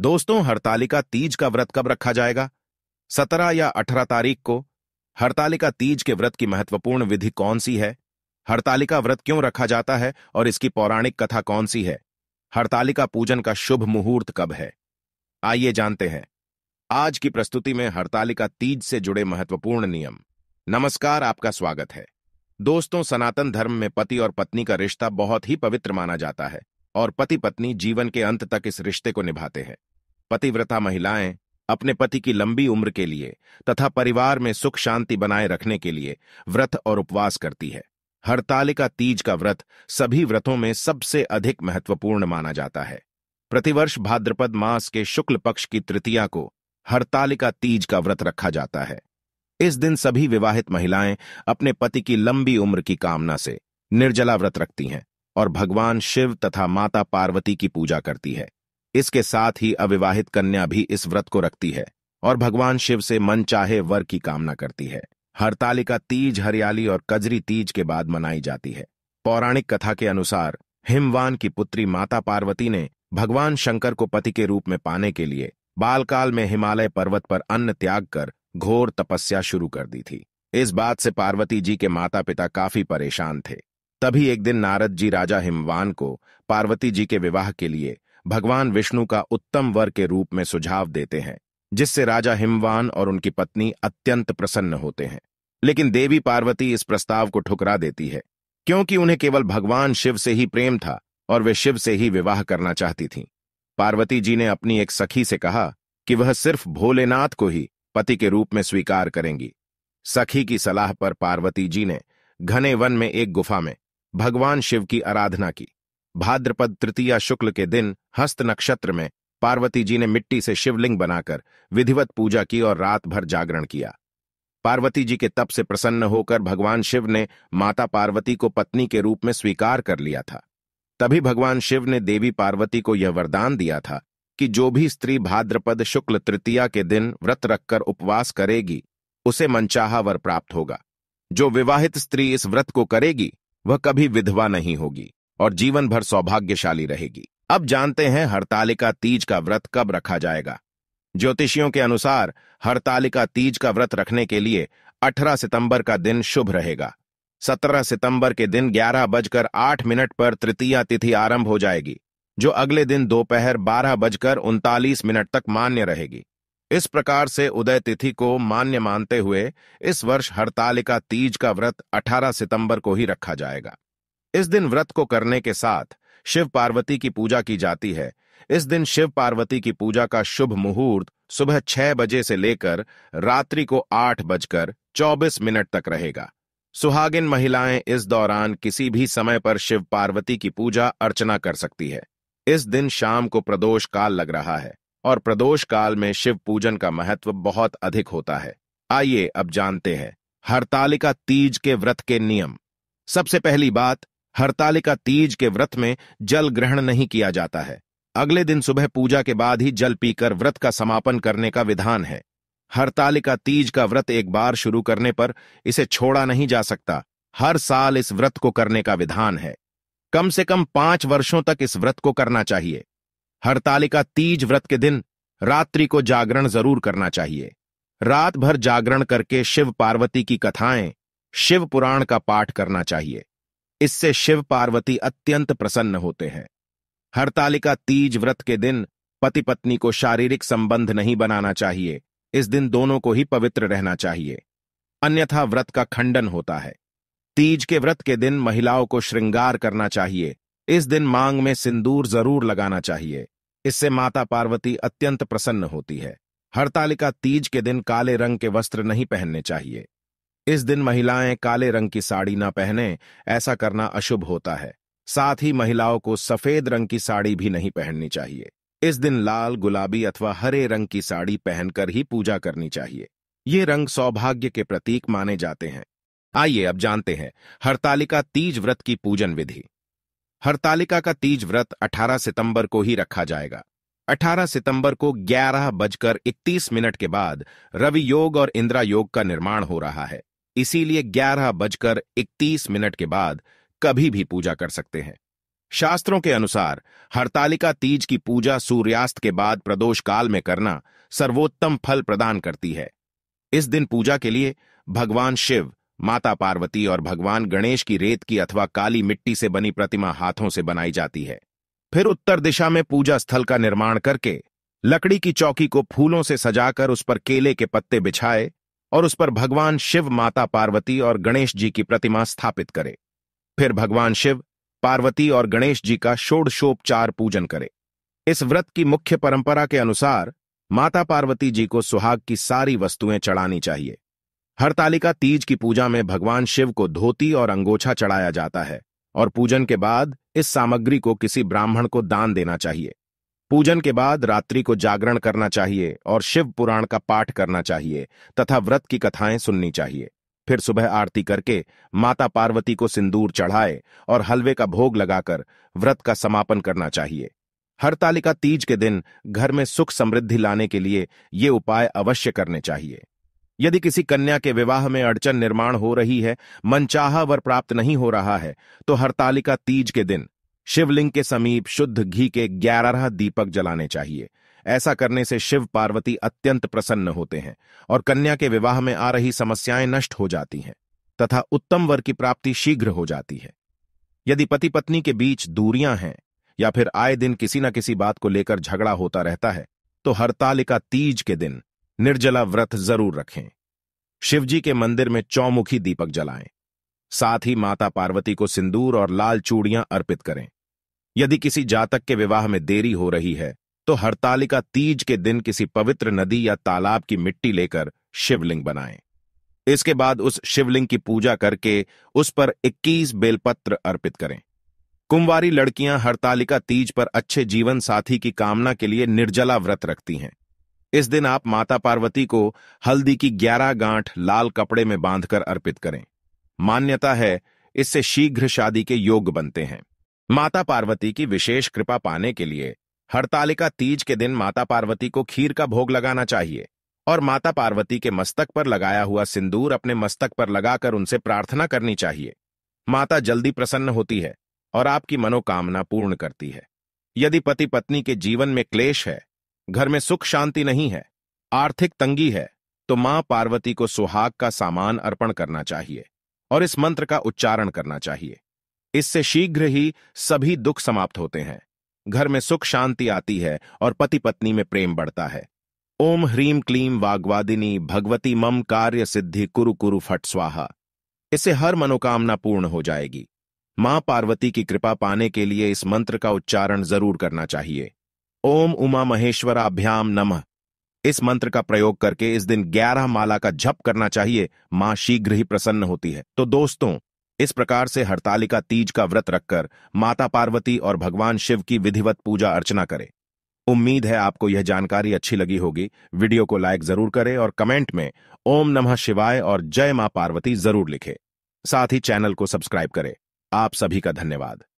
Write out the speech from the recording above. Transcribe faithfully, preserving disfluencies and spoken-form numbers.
दोस्तों, हरतालिका तीज का व्रत कब रखा जाएगा? सत्रह या अठारह तारीख को। हरतालिका तीज के व्रत की महत्वपूर्ण विधि कौन सी है? हरतालिका व्रत क्यों रखा जाता है और इसकी पौराणिक कथा कौन सी है? हरतालिका पूजन का शुभ मुहूर्त कब है? आइए जानते हैं आज की प्रस्तुति में हरतालिका तीज से जुड़े महत्वपूर्ण नियम। नमस्कार, आपका स्वागत है। दोस्तों, सनातन धर्म में पति और पत्नी का रिश्ता बहुत ही पवित्र माना जाता है और पति पत्नी जीवन के अंत तक इस रिश्ते को निभाते हैं। पतिव्रता महिलाएं अपने पति की लंबी उम्र के लिए तथा परिवार में सुख शांति बनाए रखने के लिए व्रत और उपवास करती है। हरतालिका तीज का व्रत सभी व्रतों में सबसे अधिक महत्वपूर्ण माना जाता है। प्रतिवर्ष भाद्रपद मास के शुक्ल पक्ष की तृतीया को हरतालिका तीज का व्रत रखा जाता है। इस दिन सभी विवाहित महिलाएं अपने पति की लंबी उम्र की कामना से निर्जला व्रत रखती हैं और भगवान शिव तथा माता पार्वती की पूजा करती है। इसके साथ ही अविवाहित कन्या भी इस व्रत को रखती है और भगवान शिव से मनचाहे वर की कामना करती है। हरतालिका तीज हरियाली और कजरी तीज के बाद मनाई जाती है। पौराणिक कथा के अनुसार हिमवान की पुत्री माता पार्वती ने भगवान शंकर को पति के रूप में पाने के लिए बालकाल में हिमालय पर्वत पर अन्न त्याग कर घोर तपस्या शुरू कर दी थी। इस बात से पार्वती जी के माता पिता काफी परेशान थे। तभी एक दिन नारद जी राजा हिमवान को पार्वती जी के विवाह के लिए भगवान विष्णु का उत्तम वर के रूप में सुझाव देते हैं, जिससे राजा हिमवान और उनकी पत्नी अत्यंत प्रसन्न होते हैं। लेकिन देवी पार्वती इस प्रस्ताव को ठुकरा देती है, क्योंकि उन्हें केवल भगवान शिव से ही प्रेम था और वे शिव से ही विवाह करना चाहती थीं। पार्वती जी ने अपनी एक सखी से कहा कि वह सिर्फ भोलेनाथ को ही पति के रूप में स्वीकार करेंगी। सखी की सलाह पर पार्वती जी ने घने वन में एक गुफा में भगवान शिव की आराधना की। भाद्रपद तृतीया शुक्ल के दिन हस्त नक्षत्र में पार्वती जी ने मिट्टी से शिवलिंग बनाकर विधिवत पूजा की और रात भर जागरण किया। पार्वती जी के तप से प्रसन्न होकर भगवान शिव ने माता पार्वती को पत्नी के रूप में स्वीकार कर लिया था। तभी भगवान शिव ने देवी पार्वती को यह वरदान दिया था कि जो भी स्त्री भाद्रपद शुक्ल तृतीया के दिन व्रत रखकर उपवास करेगी, उसे मनचाहा वर प्राप्त होगा। जो विवाहित स्त्री इस व्रत को करेगी वह कभी विधवा नहीं होगी और जीवन भर सौभाग्यशाली रहेगी। अब जानते हैं हरतालिका तीज का व्रत कब रखा जाएगा। ज्योतिषियों के अनुसार हरतालिका तीज का व्रत रखने के लिए अठारह सितंबर का दिन शुभ रहेगा। सत्रह सितंबर के दिन ग्यारह बजकर आठ मिनट पर तृतीया तिथि आरंभ हो जाएगी, जो अगले दिन दोपहर बारह बजकर उनतालीस मिनट तक मान्य रहेगी। इस प्रकार से उदय तिथि को मान्य मानते हुए इस वर्ष हरतालिका तीज का व्रत अठारह सितंबर को ही रखा जाएगा। इस दिन व्रत को करने के साथ शिव पार्वती की पूजा की जाती है। इस दिन शिव पार्वती की पूजा का शुभ मुहूर्त सुबह छह बजे से लेकर रात्रि को आठ बजकर चौबीस मिनट तक रहेगा। सुहागिन महिलाएं इस दौरान किसी भी समय पर शिव पार्वती की पूजा अर्चना कर सकती है। इस दिन शाम को प्रदोष काल लग रहा है और प्रदोष काल में शिव पूजन का महत्व बहुत अधिक होता है। आइए अब जानते हैं हरतालिका तीज के व्रत के नियम। सबसे पहली बात, हरतालिका तीज के व्रत में जल ग्रहण नहीं किया जाता है। अगले दिन सुबह पूजा के बाद ही जल पीकर व्रत का समापन करने का विधान है। हरतालिका तीज का व्रत एक बार शुरू करने पर इसे छोड़ा नहीं जा सकता। हर साल इस व्रत को करने का विधान है। कम से कम पांच वर्षों तक इस व्रत को करना चाहिए। हरतालिका तीज व्रत के दिन रात्रि को जागरण जरूर करना चाहिए। रात भर जागरण करके शिव पार्वती की कथाएं, शिव पुराण का पाठ करना चाहिए। इससे शिव पार्वती अत्यंत प्रसन्न होते हैं। हरतालिका तीज व्रत के दिन पति पत्नी को शारीरिक संबंध नहीं बनाना चाहिए। इस दिन दोनों को ही पवित्र रहना चाहिए, अन्यथा व्रत का खंडन होता है। तीज के व्रत के दिन महिलाओं को श्रृंगार करना चाहिए। इस दिन मांग में सिंदूर जरूर लगाना चाहिए। इससे माता पार्वती अत्यंत प्रसन्न होती है। हरतालिका तीज के दिन काले रंग के वस्त्र नहीं पहनने चाहिए। इस दिन महिलाएं काले रंग की साड़ी ना पहने, ऐसा करना अशुभ होता है। साथ ही महिलाओं को सफेद रंग की साड़ी भी नहीं पहननी चाहिए। इस दिन लाल, गुलाबी अथवा हरे रंग की साड़ी पहनकर ही पूजा करनी चाहिए। ये रंग सौभाग्य के प्रतीक माने जाते हैं। आइए अब जानते हैं हरतालिका तीज व्रत की पूजन विधि। हरतालिका का तीज व्रत अठारह सितंबर को ही रखा जाएगा। अठारह सितंबर को ग्यारह बजकर इकतीस मिनट के बाद रवि योग और इंद्रा योग का निर्माण हो रहा है, इसीलिए ग्यारह बजकर इकतीस मिनट के बाद कभी भी पूजा कर सकते हैं। शास्त्रों के अनुसार हरतालिका तीज की पूजा सूर्यास्त के बाद प्रदोष काल में करना सर्वोत्तम फल प्रदान करती है। इस दिन पूजा के लिए भगवान शिव, माता पार्वती और भगवान गणेश की रेत की अथवा काली मिट्टी से बनी प्रतिमा हाथों से बनाई जाती है। फिर उत्तर दिशा में पूजा स्थल का निर्माण करके लकड़ी की चौकी को फूलों से सजाकर उस पर केले के पत्ते बिछाए और उस पर भगवान शिव, माता पार्वती और गणेश जी की प्रतिमा स्थापित करे। फिर भगवान शिव, पार्वती और गणेश जी का षोडशोपचार पूजन करे। इस व्रत की मुख्य परंपरा के अनुसार माता पार्वती जी को सुहाग की सारी वस्तुएं चढ़ानी चाहिए। हरतालिका तीज की पूजा में भगवान शिव को धोती और अंगोछा चढ़ाया जाता है और पूजन के बाद इस सामग्री को किसी ब्राह्मण को दान देना चाहिए। पूजन के बाद रात्रि को जागरण करना चाहिए और शिव पुराण का पाठ करना चाहिए तथा व्रत की कथाएं सुननी चाहिए। फिर सुबह आरती करके माता पार्वती को सिंदूर चढ़ाए और हलवे का भोग लगाकर व्रत का समापन करना चाहिए। हरतालिका तीज के दिन घर में सुख समृद्धि लाने के लिए ये उपाय अवश्य करने चाहिए। यदि किसी कन्या के विवाह में अड़चन निर्माण हो रही है, मनचाहा वर प्राप्त नहीं हो रहा है, तो हरतालिका तीज के दिन शिवलिंग के समीप शुद्ध घी के ग्यारह दीपक जलाने चाहिए। ऐसा करने से शिव पार्वती अत्यंत प्रसन्न होते हैं और कन्या के विवाह में आ रही समस्याएं नष्ट हो जाती हैं तथा उत्तम वर की प्राप्ति शीघ्र हो जाती है। यदि पति पत्नी के बीच दूरियां हैं या फिर आए दिन किसी न किसी बात को लेकर झगड़ा होता रहता है, तो हरतालिका तीज के दिन निर्जला व्रत जरूर रखें। शिवजी के मंदिर में चौमुखी दीपक जलाएं, साथ ही माता पार्वती को सिंदूर और लाल चूड़ियां अर्पित करें। यदि किसी जातक के विवाह में देरी हो रही है, तो हरतालिका तीज के दिन किसी पवित्र नदी या तालाब की मिट्टी लेकर शिवलिंग बनाएं। इसके बाद उस शिवलिंग की पूजा करके उस पर इक्कीस बेलपत्र अर्पित करें। कुंवारी लड़कियां हरतालिका तीज पर अच्छे जीवन साथी की कामना के लिए निर्जला व्रत रखती हैं। इस दिन आप माता पार्वती को हल्दी की ग्यारह गांठ लाल कपड़े में बांधकर अर्पित करें। मान्यता है इससे शीघ्र शादी के योग बनते हैं। माता पार्वती की विशेष कृपा पाने के लिए हरतालिका तीज के दिन माता पार्वती को खीर का भोग लगाना चाहिए और माता पार्वती के मस्तक पर लगाया हुआ सिंदूर अपने मस्तक पर लगाकर उनसे प्रार्थना करनी चाहिए। माता जल्दी प्रसन्न होती है और आपकी मनोकामना पूर्ण करती है। यदि पति पत्नी के जीवन में क्लेश है, घर में सुख शांति नहीं है, आर्थिक तंगी है, तो मां पार्वती को सुहाग का सामान अर्पण करना चाहिए और इस मंत्र का उच्चारण करना चाहिए। इससे शीघ्र ही सभी दुख समाप्त होते हैं, घर में सुख शांति आती है और पति पत्नी में प्रेम बढ़ता है। ओम ह्रीम क्लीम वाग्वादिनी भगवती मम कार्य सिद्धि कुरु कुरु फट स्वाहा। इससे हर मनोकामना पूर्ण हो जाएगी। मां पार्वती की कृपा पाने के लिए इस मंत्र का उच्चारण जरूर करना चाहिए। ओम उमा महेश्वराभ्याम नमः। इस मंत्र का प्रयोग करके इस दिन ग्यारह माला का जप करना चाहिए। मां शीघ्र ही प्रसन्न होती है। तो दोस्तों, इस प्रकार से हरतालिका तीज का व्रत रखकर माता पार्वती और भगवान शिव की विधिवत पूजा अर्चना करें। उम्मीद है आपको यह जानकारी अच्छी लगी होगी। वीडियो को लाइक जरूर करें और कमेंट में ओम नमः शिवाय और जय मां पार्वती जरूर लिखें। साथ ही चैनल को सब्सक्राइब करें। आप सभी का धन्यवाद।